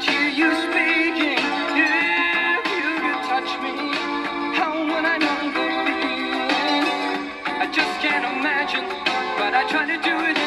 could hear you speaking. If you could touch me, how would I know the feeling? I just can't imagine, but I try to do it.